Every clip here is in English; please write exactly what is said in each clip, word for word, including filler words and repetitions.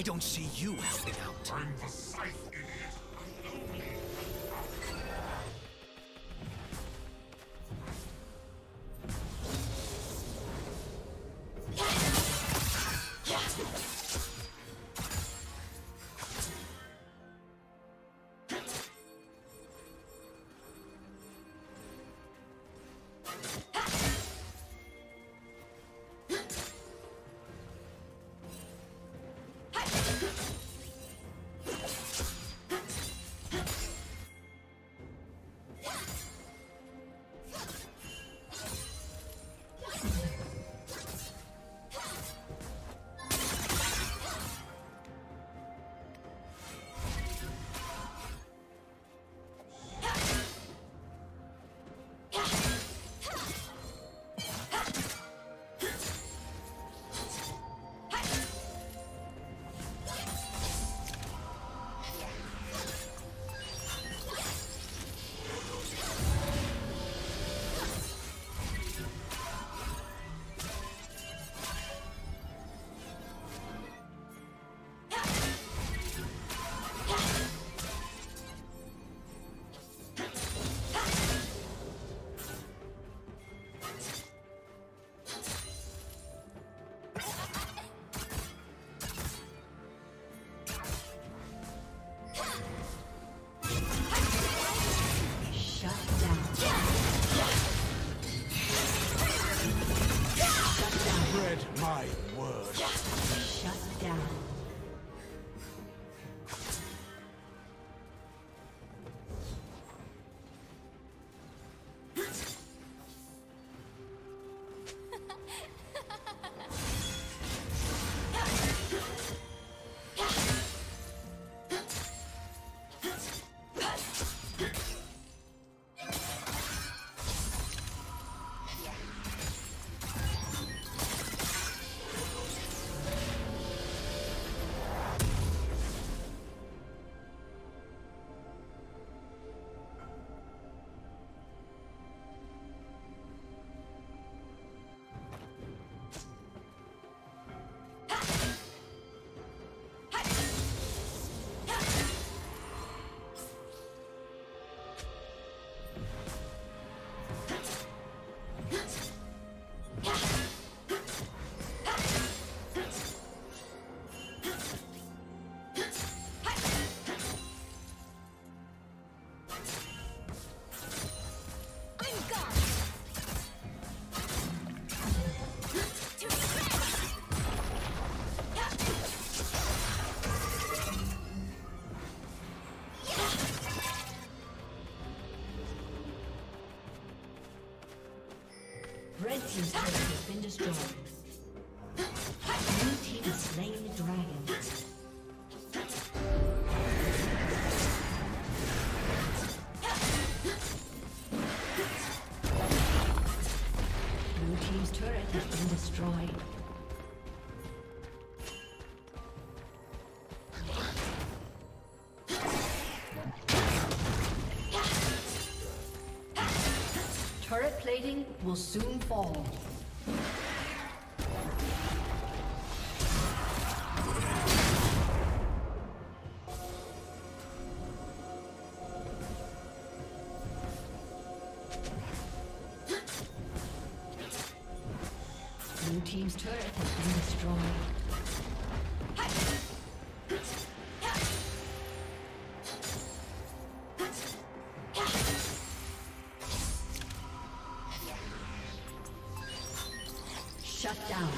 I don't see you helping out. I'm the scythe, idiot. Red team's turret has been destroyed. Blue team has slain the dragon. Blue team's turret has been destroyed. Will soon fall. Blue team's turret has been destroyed. Shut down.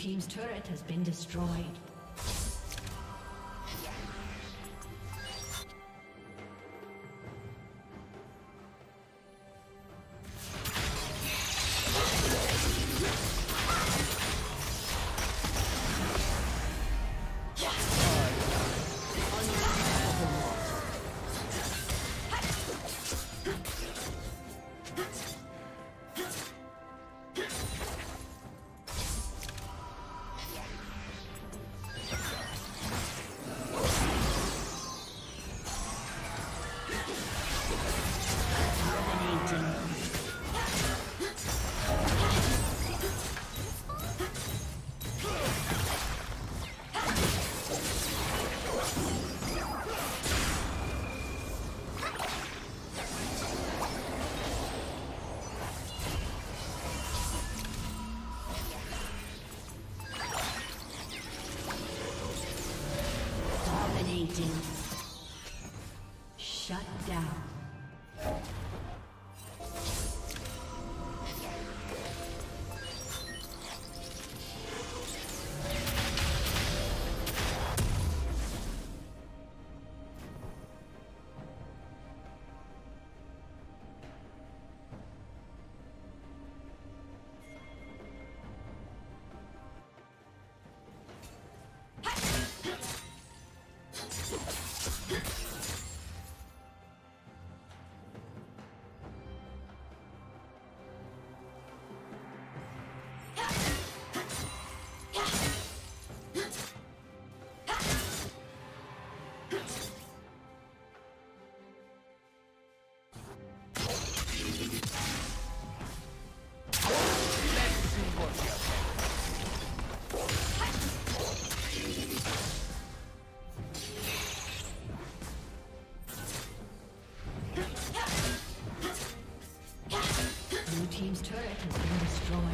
Team's turret has been destroyed.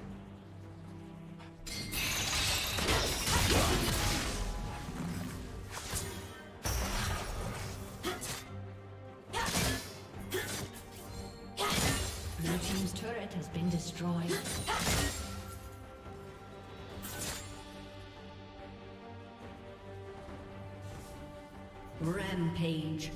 Shut down. Has been destroyed. Rampage.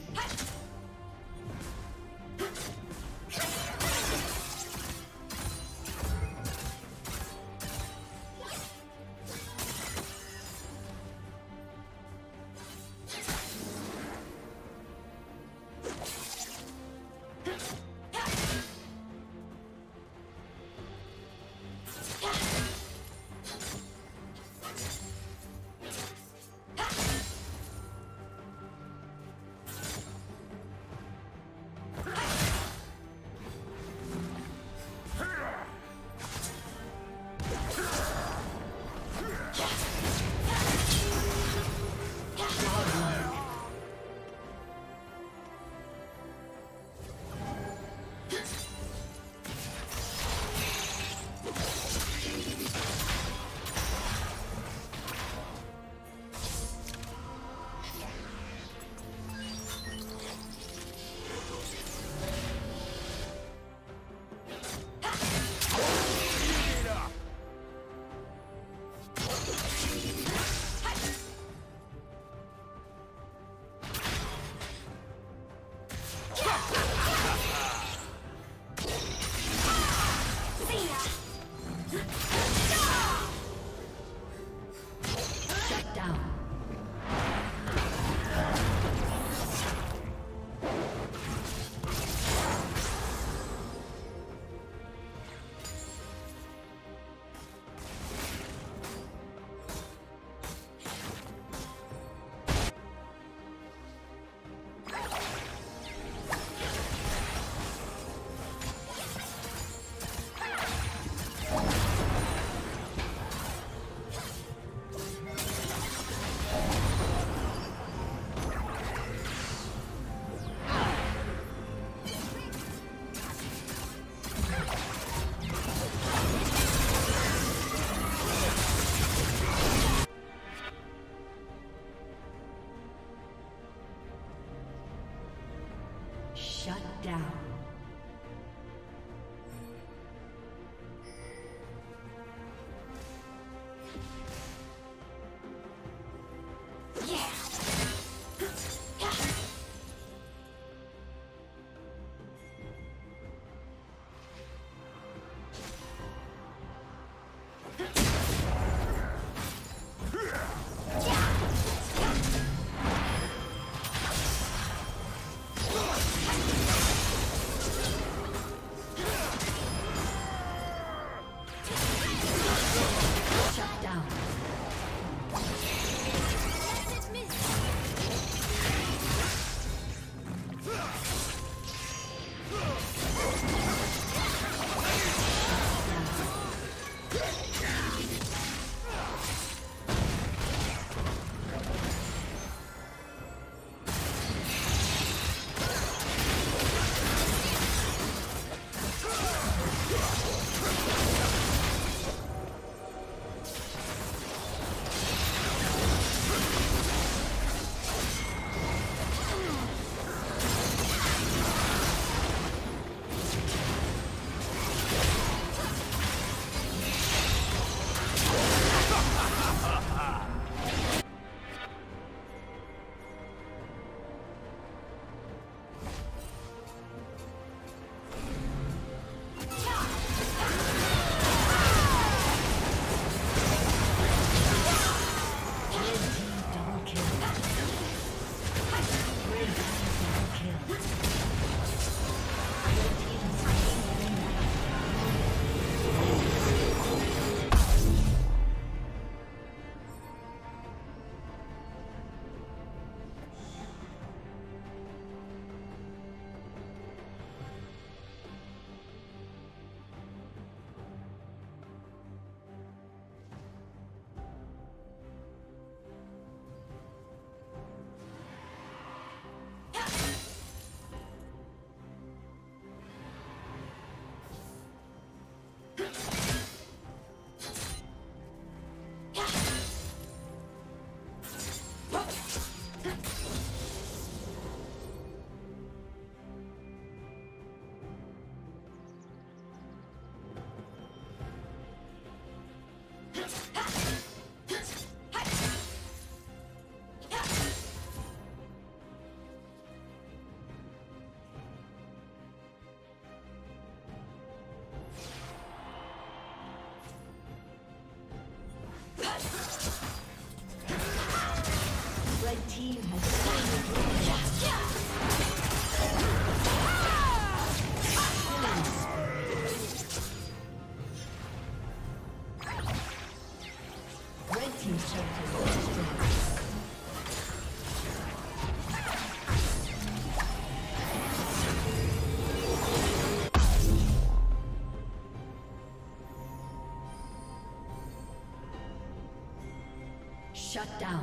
Shut down.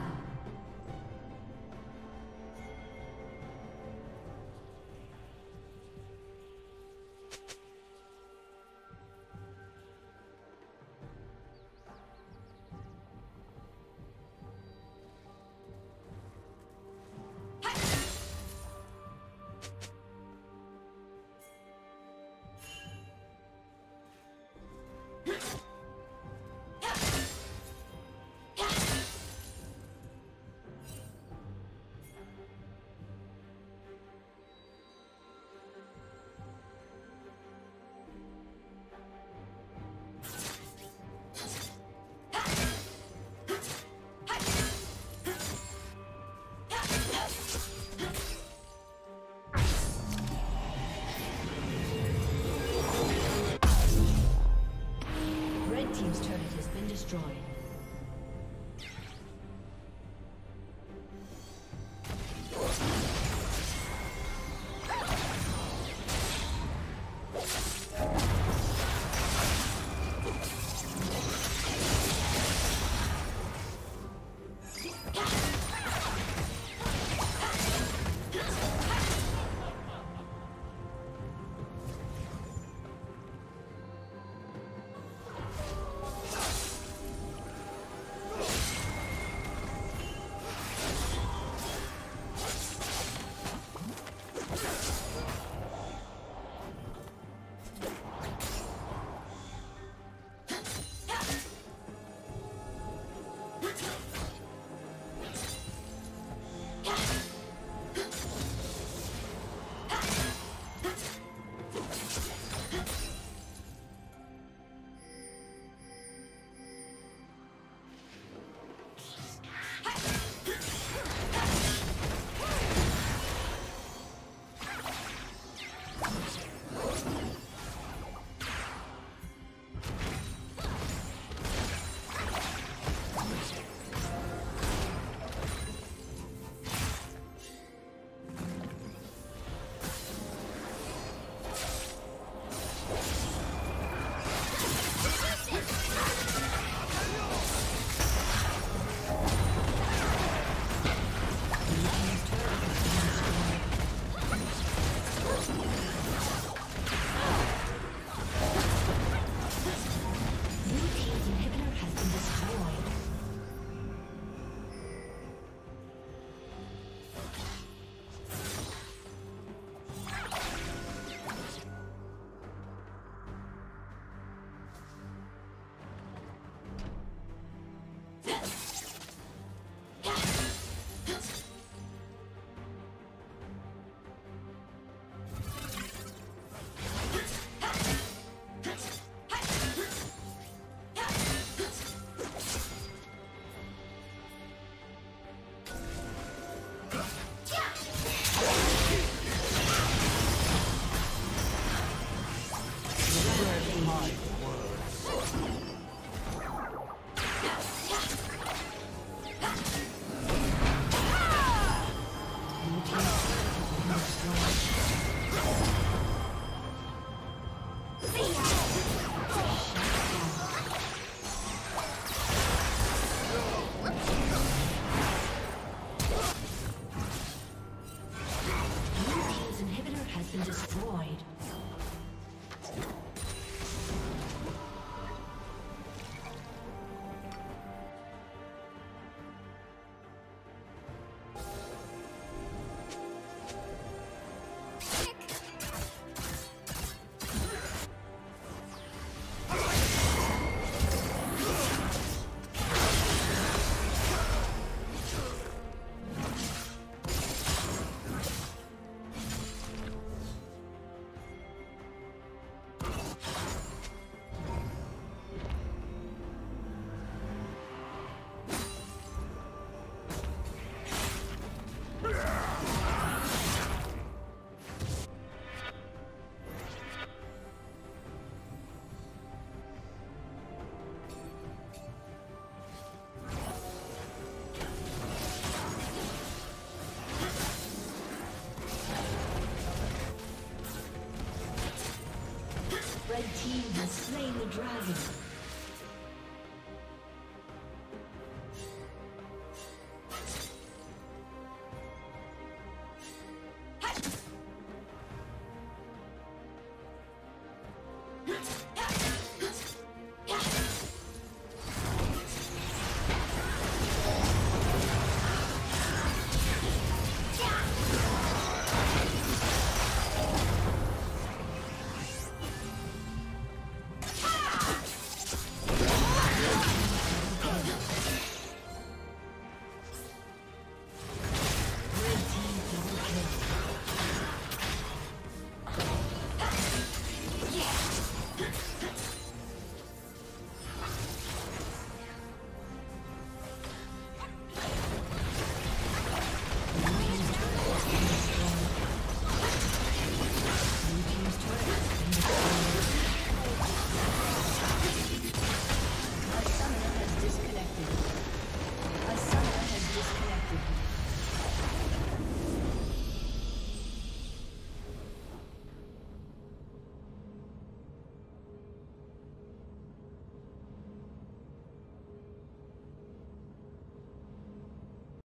Team's turret has been destroyed.